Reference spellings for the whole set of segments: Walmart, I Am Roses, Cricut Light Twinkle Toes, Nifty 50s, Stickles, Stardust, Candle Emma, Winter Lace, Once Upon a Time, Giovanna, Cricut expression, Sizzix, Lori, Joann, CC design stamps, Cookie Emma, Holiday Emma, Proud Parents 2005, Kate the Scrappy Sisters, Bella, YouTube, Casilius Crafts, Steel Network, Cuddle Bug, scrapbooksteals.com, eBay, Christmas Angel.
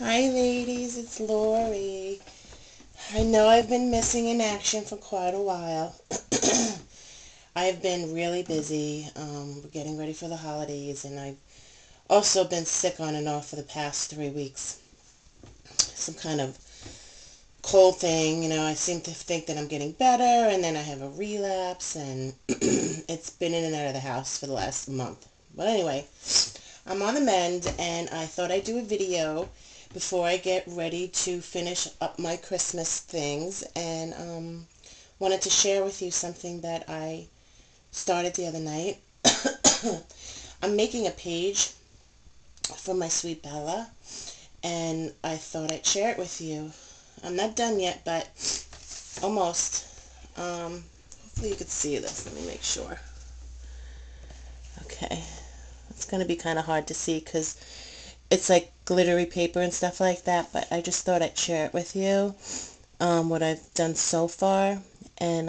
Hi ladies, it's Lori. I know I've been missing in action for quite a while. I've been really busy getting ready for the holidays, and I've also been sick on and off for the past 3 weeks. Some kind of cold thing, you know. I seem to think that I'm getting better, and then I have a relapse, and it's been in and out of the house for the last month. But anyway, I'm on the mend, and I thought I'd do a video before I get ready to finish up my Christmas things, and wanted to share with you something that I started the other night. I'm making a page for my sweet Bella, and I thought I'd share it with you. I'm not done yet, but almost. Hopefully you can see this. Let me make sure. Okay. It's going to be kind of hard to see because it's like glittery paper and stuff like that, but I just thought I'd share it with you, what I've done so far. And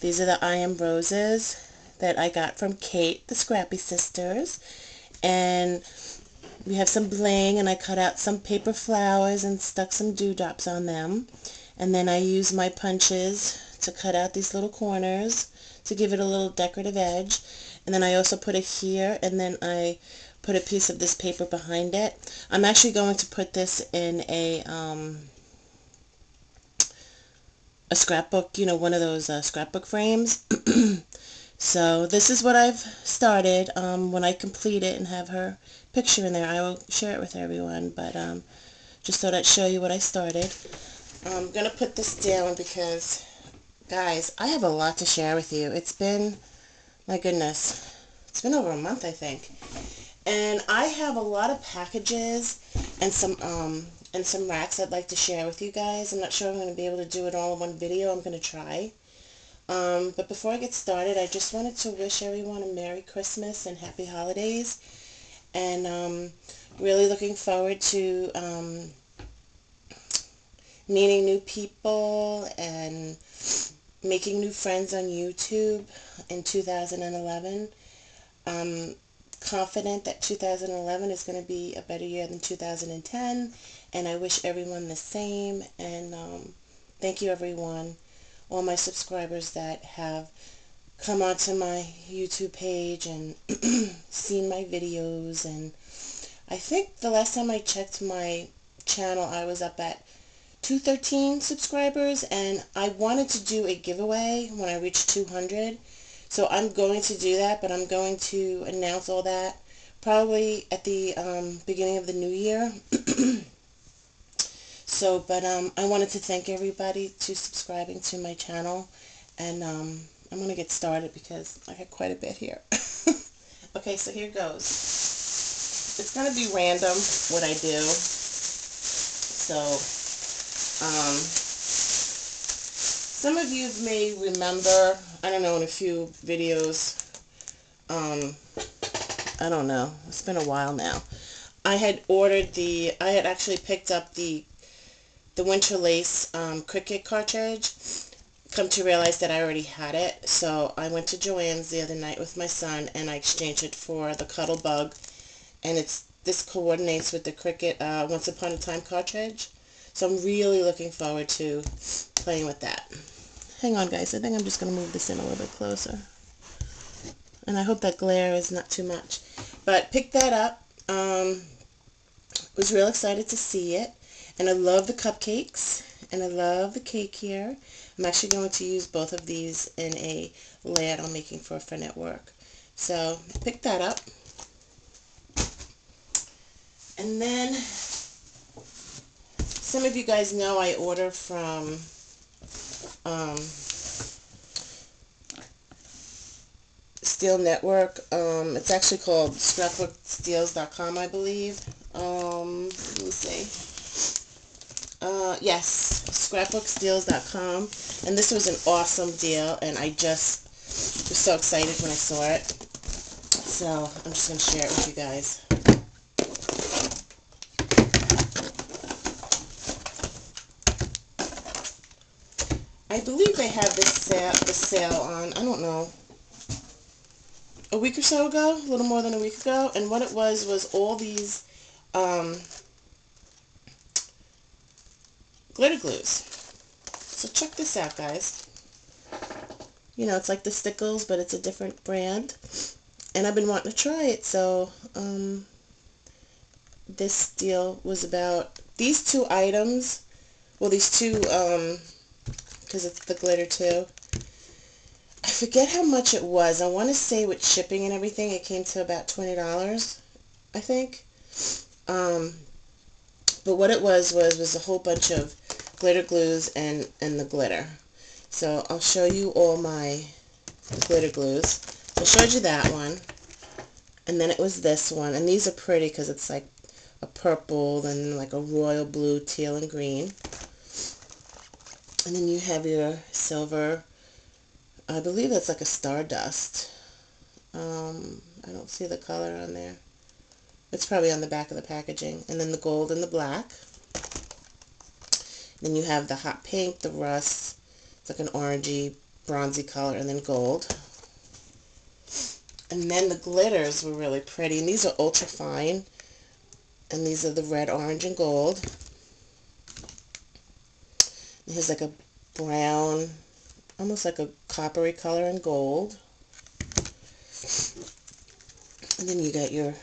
these are the I Am Roses that I got from Kate the Scrappy Sisters. And we have some bling, and I cut out some paper flowers and stuck some dewdrops on them. And then I used my punches to cut out these little corners to give it a little decorative edge. And then I also put it here, and then I put a piece of this paper behind it. I'm actually going to put this in a scrapbook, you know, one of those scrapbook frames. So this is what I've started. When I complete it and have her picture in there, I will share it with everyone, but just thought I'd show you what I started. I'm going to put this down because, guys, I have a lot to share with you. It's been, my goodness, it's been over a month, I think, and I have a lot of packages and some racks I'd like to share with you guys. I'm not sure I'm going to be able to do it all in one video. I'm going to try, but before I get started, I just wanted to wish everyone a Merry Christmas and Happy Holidays, and really looking forward to meeting new people and making new friends on YouTube in 2011. I'm confident that 2011 is going to be a better year than 2010, and I wish everyone the same. And thank you, everyone, all my subscribers that have come onto my YouTube page and seen my videos. And I think the last time I checked my channel, I was up at 213 subscribers, and I wanted to do a giveaway when I reached 200, so I'm going to do that, but I'm going to announce all that probably at the beginning of the new year. So, but I wanted to thank everybody for subscribing to my channel, and I'm going to get started because I got quite a bit here. Okay, so here goes. It's going to be random what I do, so... some of you may remember, I don't know, in a few videos, I don't know, it's been a while now, I had actually picked up the Winter Lace Cricut cartridge. Come to realize that I already had it, so I went to Joann's the other night with my son, and I exchanged it for the Cuddle Bug, and this coordinates with the Cricut Once Upon a Time cartridge. So I'm really looking forward to playing with that. Hang on, guys. I think I'm just going to move this in a little bit closer. And I hope that glare is not too much. But pick that up. Was real excited to see it. And I love the cupcakes. And I love the cake here. I'm actually going to use both of these in a layout I'm making for a friend at work. So pick that up. And then... some of you guys know I order from Steel Network. It's actually called scrapbooksteals.com, I believe. Let me see. Yes, scrapbooksteals.com. And this was an awesome deal, and I just was so excited when I saw it. So I'm just going to share it with you guys. I believe they had this sale on, I don't know, a week or so ago, a little more than a week ago, and what it was all these glitter glues. So check this out, guys. You know, it's like the Stickles, but it's a different brand. And I've been wanting to try it, so this deal was about these two items. Well, these two, because it's the glitter too. I forget how much it was. I want to say with shipping and everything, it came to about $20, I think. But what it was a whole bunch of glitter glues and the glitter. So I'll show you all my glitter glues. I showed you that one, and then it was this one, and these are pretty because it's like a purple and like a royal blue, teal, and green. And then you have your silver. I believe that's like a Stardust. I don't see the color on there. It's probably on the back of the packaging. And then the gold and the black. And then you have the hot pink, the rust. It's like an orangey, bronzy color, and then gold. And then the glitters were really pretty. And these are ultra fine. And these are the red, orange, and gold. And here's like a brown, almost like a coppery color and gold. And then you got your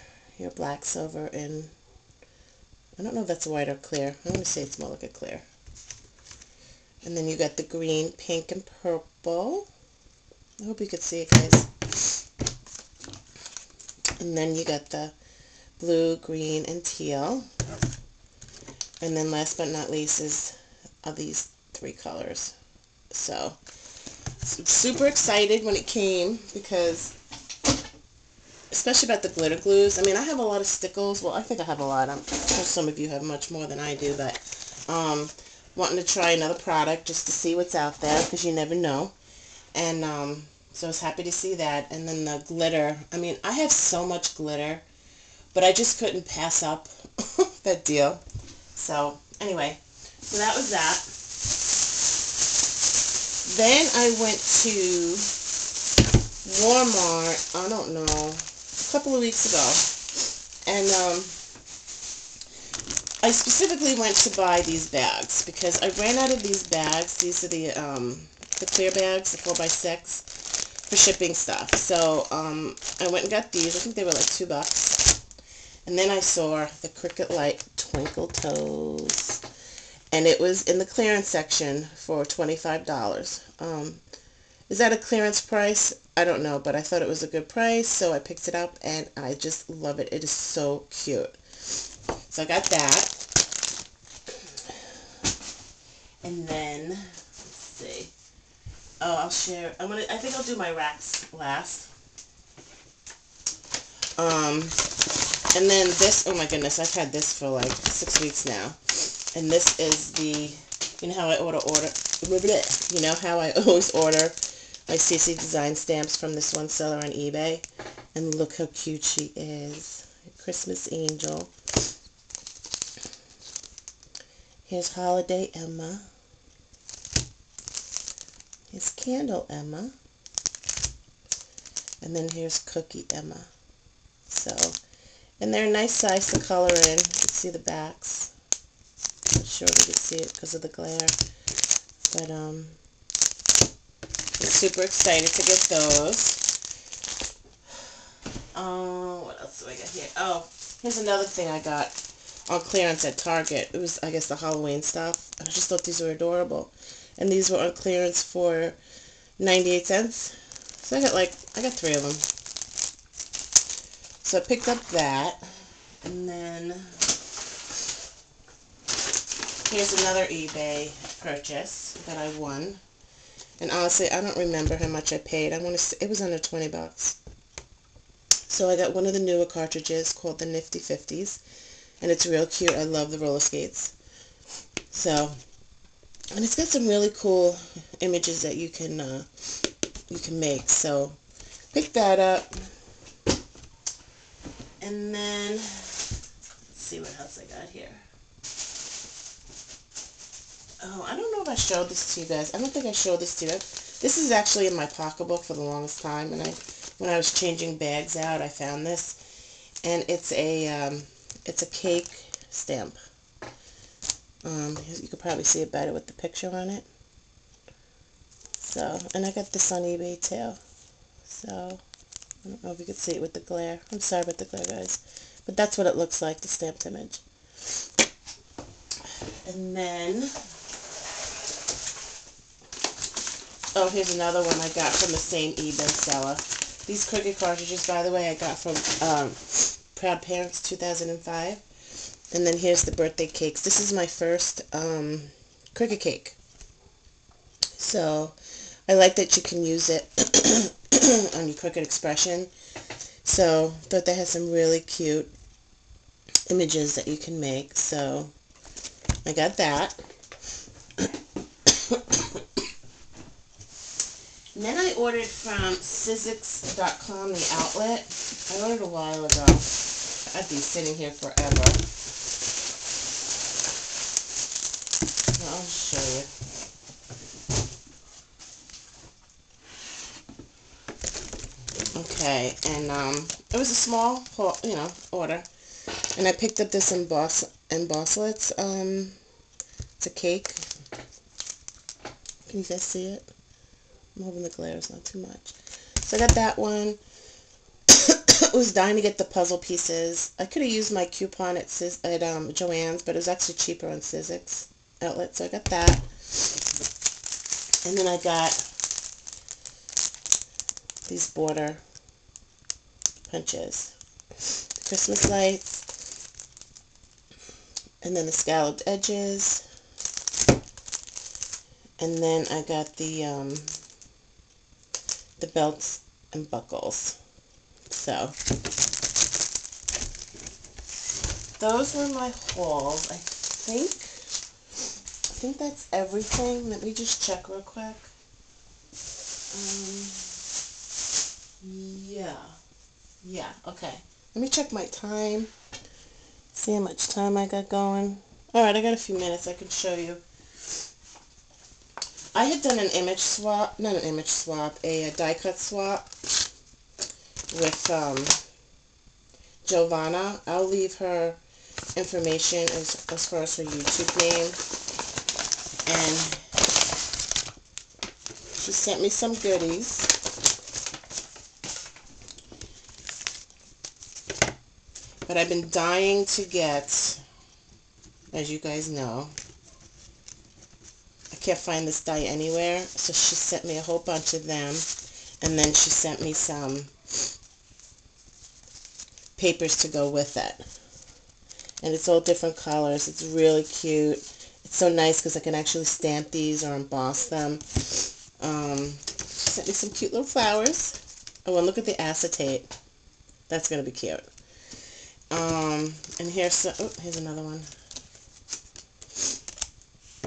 black, silver, and I don't know if that's white or clear. I'm going to say it's more like a clear. And then you got the green, pink, and purple. I hope you could see it, guys. And then you got the blue, green, and teal. And then last but not least are these three colors. So, super excited when it came because, especially about the glitter glues. I mean, I have a lot of Stickles. Well, I think I have a lot. I'm sure some of you have much more than I do, but wanting to try another product just to see what's out there because you never know. And so I was happy to see that. And then the glitter. I mean, I have so much glitter. But I just couldn't pass up that deal. So, anyway. So that was that. Then I went to Walmart, I don't know, a couple of weeks ago. And I specifically went to buy these bags because I ran out of these bags. These are the clear bags, the 4x6 for shipping stuff. So I went and got these. I think they were like $2. And then I saw the Cricut Light Twinkle Toes. And it was in the clearance section for $25. Is that a clearance price? I don't know, but I thought it was a good price, so I picked it up, and I just love it. It is so cute. So I got that. And then, let's see. Oh, I'll share. I think I'll do my racks last. And then this, oh my goodness, I've had this for like 6 weeks now. And this is the, you know how I always order my CC design stamps from this one seller on eBay. And look how cute she is. Christmas Angel. Here's Holiday Emma. Here's Candle Emma. And then here's Cookie Emma. So... and they're a nice size to color in. You can see the backs. Not sure if you can see it because of the glare. But, I'm super excited to get those. Oh, what else do I got here? Oh, here's another thing I got on clearance at Target. It was, I guess, the Halloween stuff. I just thought these were adorable. And these were on clearance for 98 cents. So I got three of them. So I picked up that, and then here's another eBay purchase that I won. And honestly, I don't remember how much I paid. I want to say it was under $20. So I got one of the newer cartridges called the Nifty 50s, and it's real cute. I love the roller skates. So, and it's got some really cool images that you can make. So pick that up. And then, let's see what else I got here. Oh, I don't know if I showed this to you guys. I don't think I showed this to you. This is actually in my pocketbook for the longest time. And when I was changing bags out, I found this. And it's a cake stamp. You can probably see it better with the picture on it. So, and I got this on eBay too. So, I don't know if you can see it with the glare. I'm sorry about the glare, guys. But that's what it looks like, the stamped image. And then, oh, here's another one I got from the same eBay seller. These Cricut cartridges, by the way, I got from Proud Parents 2005. And then here's the birthday cakes. This is my first Cricut cake. So, I like that you can use it on your Cricut expression. So, I thought they had some really cute images that you can make. So, I got that. And then I ordered from Sizzix.com, the outlet. I ordered a while ago. I'd be sitting here forever. I'll show you. Okay, and it was a small, you know, order. And I picked up this embosslets. It's a cake. Can you guys see it? I'm hoping the glare is not too much. So I got that one. I was dying to get the puzzle pieces. I could have used my coupon at Joann's, but it was actually cheaper on Sizzix outlet, so I got that. And then I got these border punches, the Christmas lights, and then the scalloped edges, and then I got the belts and buckles. So, those were my hauls. I think that's everything. Let me just check real quick. Yeah, okay. Let me check my time. See how much time I got going. Alright, I got a few minutes. I can show you. I had done an image swap, not an image swap, a die cut swap with Giovanna. I'll leave her information as far as her YouTube name. And she sent me some goodies. But I've been dying to get, as you guys know, I can't find this die anywhere, so she sent me a whole bunch of them, and then she sent me some papers to go with it, and it's all different colors. It's really cute. It's so nice because I can actually stamp these or emboss them. She sent me some cute little flowers. Oh, and look at the acetate. That's gonna be cute. And here's here's another one.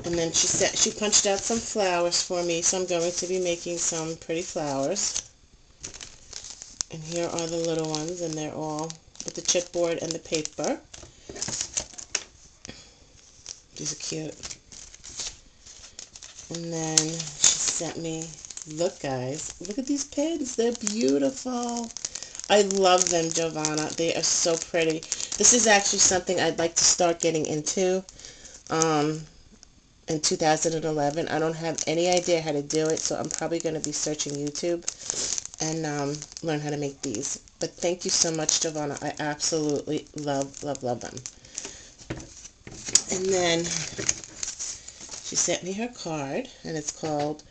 And then she punched out some flowers for me, so I'm going to be making some pretty flowers. And here are the little ones, and they're all with the chipboard and the paper. These are cute. And then she sent me, look guys, look at these pins. They're beautiful. I love them, Giovanna. They are so pretty. This is actually something I'd like to start getting into. In 2011. I don't have any idea how to do it, so I'm probably going to be searching YouTube and learn how to make these. But thank you so much, Giovanna. I absolutely love them. And then she sent me her card, and it's called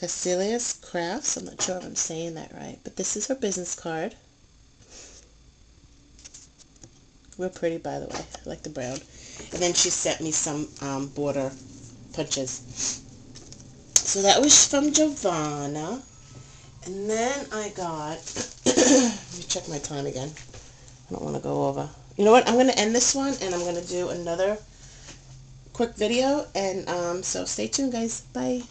Casilius Crafts. I'm not sure if I'm saying that right, but this is her business card. Real pretty, by the way. I like the brown. And then she sent me some border punches. So that was from Giovanna. And then I got... let me check my time again. I don't want to go over. You know what? I'm going to end this one, and I'm going to do another quick video. And so stay tuned, guys. Bye.